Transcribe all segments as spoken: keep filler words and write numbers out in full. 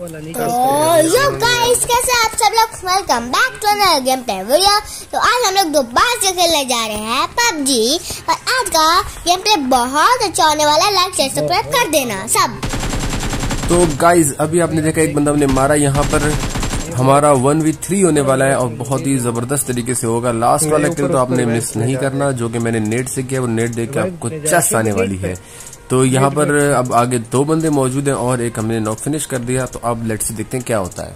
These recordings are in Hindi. हेलो गाइस, कैसे आप सब लोग? Welcome back to another game play video. तो आज हम लोग दोबारा से खेलने जा रहे हैं पबजी, और आज का गेम प्ले बहुत अच्छा होने वाला है। लाइक शेयर सब्सक्राइब कर देना सब। तो गाइस, अभी आपने देखा एक बंदा हमने मारा, यहाँ पर हमारा वन वी थ्री होने वाला है और बहुत ही जबरदस्त तरीके से होगा। लास्ट वाला किल तो आपने मिस नहीं करना, जो कि मैंने नेट से किया। वो नेट देख के आपको चस आने वाली है। तो यहाँ पर अब आगे दो बंदे मौजूद हैं और एक हमने नॉक फिनिश कर दिया। तो अब लेट्स सी देखते हैं क्या होता है।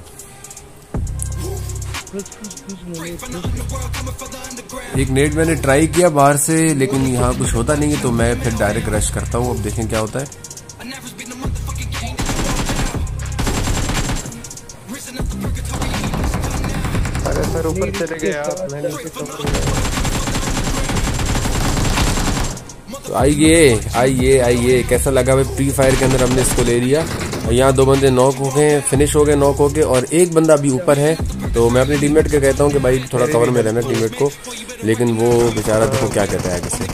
एक नेट मैंने ट्राई किया बाहर से, लेकिन यहाँ कुछ होता नहीं है, तो मैं फिर डायरेक्ट रश करता हूँ। अब देखें क्या होता है। अरे सर, ऊपर चले गए आप। मैंने तो आइए आइए आइए कैसा लगा भाई? फ्री फायर के अंदर हमने इसको ले लिया। यहाँ दो बंदे नॉक हो गए, फिनिश हो गए नॉक हो गए, और एक बंदा अभी ऊपर है। तो मैं अपने टीममेट को कहता हूँ कि भाई थोड़ा कवर में रहना टीममेट को, लेकिन वो बेचारा देखो क्या कहता है आगे से।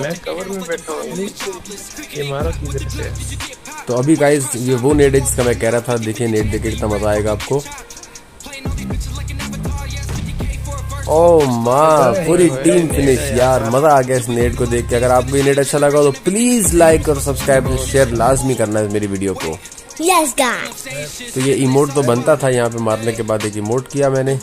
मैं कवर में बैठा हूं, ये मारा किधर से? तो अभी गाइज ये वो नेट है जिसका मैं कह रहा था। देखिए नेट देख के कितना मजा आएगा आपको। ओह मां, पूरी टीम फिनिश यार, मजा आ गया इस नेट को देख के। अगर आपको ये नेट अच्छा लगा तो प्लीज लाइक और सब्सक्राइब शेयर लाजमी करना है मेरी वीडियो को। यस गाइस, तो ये इमोट तो बनता था। यहाँ पे मारने के बाद एक इमोट किया मैंने,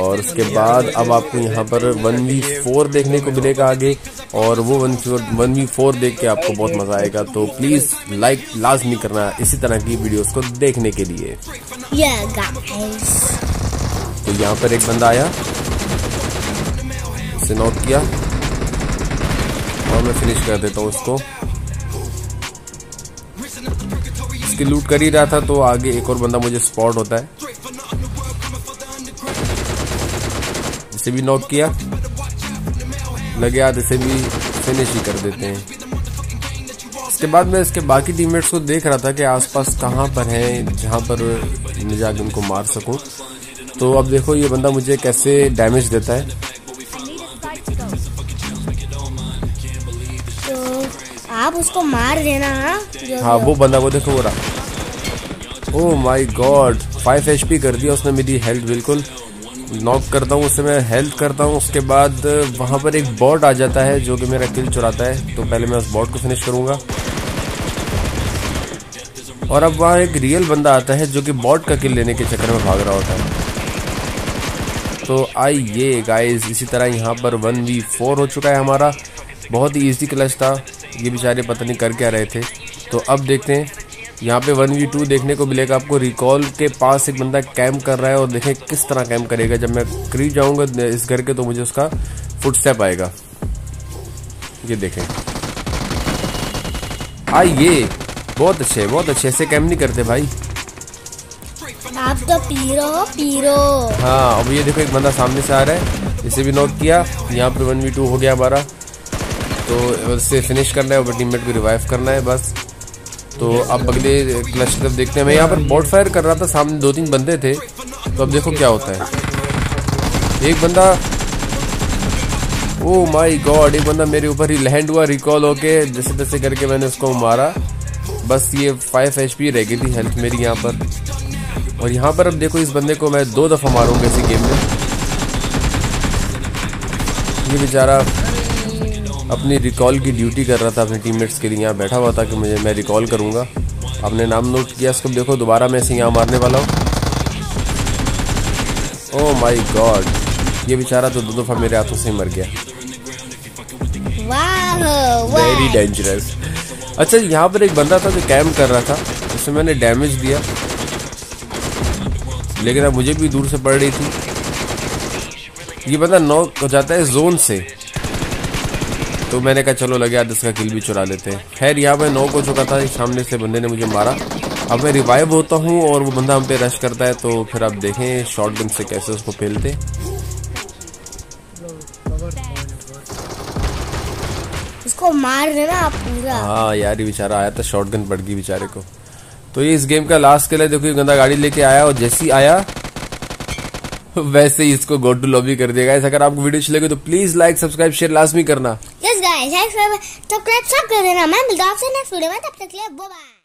और उसके बाद अब आपको यहाँ पर वन वी फोर देखने को मिलेगा आगे, और वो वन वन वी फोर देख के आपको बहुत मजा आएगा। तो प्लीज लाइक लाजमी करना इसी तरह की वीडियोस को देखने के लिए। तो यहाँ पर एक बंदा आया, उसे नॉक किया और मैं फिनिश कर देता हूँ उसको। इसकी लूट कर ही रहा था तो आगे एक और बंदा मुझे स्पॉट होता है, इसे भी नॉक किया। लगे हाथ इसे भी फिनिश ही कर देते हैं। इसके बाद मैं इसके बाकी टीममेट्स को देख रहा था कि आसपास कहाँ पर हैं, जहाँ पर मैं जाके उनको मार सकूं। तो अब देखो ये बंदा मुझे कैसे डैमेज देता है। तो आप उसको मार देना। हाँ, वो बंदा वो देखो वो रहा। Oh my God, five HP कर दिया उसने मेरी हेल्थ। बिल्कुल नॉक करता हूँ उससे, मैं हेल्प करता हूँ। उसके बाद वहाँ पर एक बॉट आ जाता है जो कि मेरा किल चुराता है। तो पहले मैं उस बॉट को फिनिश करूँगा, और अब वहाँ एक रियल बंदा आता है जो कि बॉट का किल लेने के चक्कर में भाग रहा होता है। तो आइए गाइस, इसी तरह यहाँ पर वन वी फोर हो चुका है हमारा। बहुत ही ईजी क्लच था, ये बेचारे पता नहीं कर क्या रहे थे। तो अब देखते हैं, यहाँ पे वन वी टू देखने को मिलेगा आपको। रिकॉल के पास एक बंदा कैंप कर रहा है, और देखें किस तरह कैंप करेगा। जब मैं करीब जाऊँगा इस घर के तो मुझे उसका फुटस्टेप आएगा। ये देखें, आइए, बहुत अच्छे बहुत अच्छे। ऐसे कैंप नहीं करते भाई आप, तो पीरो पीरो। हाँ, अब ये देखो एक बंदा सामने से आ रहा है, इसे भी नॉक किया। यहाँ पे वन वी टू हो गया हमारा। तो इससे फिनिश करना है और टीममेट को रिवाइव करना है बस। तो अब अगले क्लच तरफ देखते हैं। मैं यहाँ पर बॉट फायर कर रहा था, सामने दो तीन बंदे थे। तो अब देखो क्या होता है। एक बंदा, ओह माय गॉड, एक बंदा मेरे ऊपर ही लैंड हुआ रिकॉल होके। जैसे तैसे करके मैंने उसको मारा। बस ये फाइव एचपी रह गई थी हेल्थ मेरी यहाँ पर। और यहाँ पर अब देखो इस बंदे को मैं दो दफ़ा मारूंगा इसी गेम में। ये बेचारा अपनी रिकॉल की ड्यूटी कर रहा था अपने टीममेट्स के लिए, यहाँ बैठा हुआ था कि मुझे मैं रिकॉल करूँगा। आपने नाम नोट किया उसको। देखो दोबारा मैं इसे यहाँ मारने वाला हूँ। ओह माय गॉड, ये बेचारा तो दो दफ़ा मेरे हाथों से ही मर गया। Very dangerous. अच्छा, यहाँ पर एक बंदा था जो कैम्प कर रहा था, उसे मैंने डैमेज दिया, लेकिन अब मुझे भी दूर से पड़ रही थी। ये बंदा नॉक हो जाता है जोन से, तो मैंने कहा चलो लगे यार इसका किल भी चुरा लेते हैं। खैर, यहाँ मैं नॉक हो चुका था, सामने से बंदे ने मुझे मारा। अब मैं रिवाइव होता हूँ और वो बंदा हम पे रश करता है। तो फिर आप देखें शॉटगन से कैसे उसको फेलते। उसको मार देना आप पूरा। हाँ यार, ये बेचारा आया था, शॉटगन पड़ गई बेचारे को। तो ये इस गेम का लास्ट किल है। देखो ये गंदा गाड़ी लेके आया, और जैसी आया वैसे ही इसको गो टू लॉबी कर दिया। गाइस अगर आपको वीडियो अच्छी लगे तो प्लीज लाइक सब्सक्राइब शेयर लाजमी करना। यस गाइस, सब्सक्राइब सब कर देना। मैं मिलता हूं आपसे नेक्स्ट वीडियो में, तब तक के लिए बाय बाय।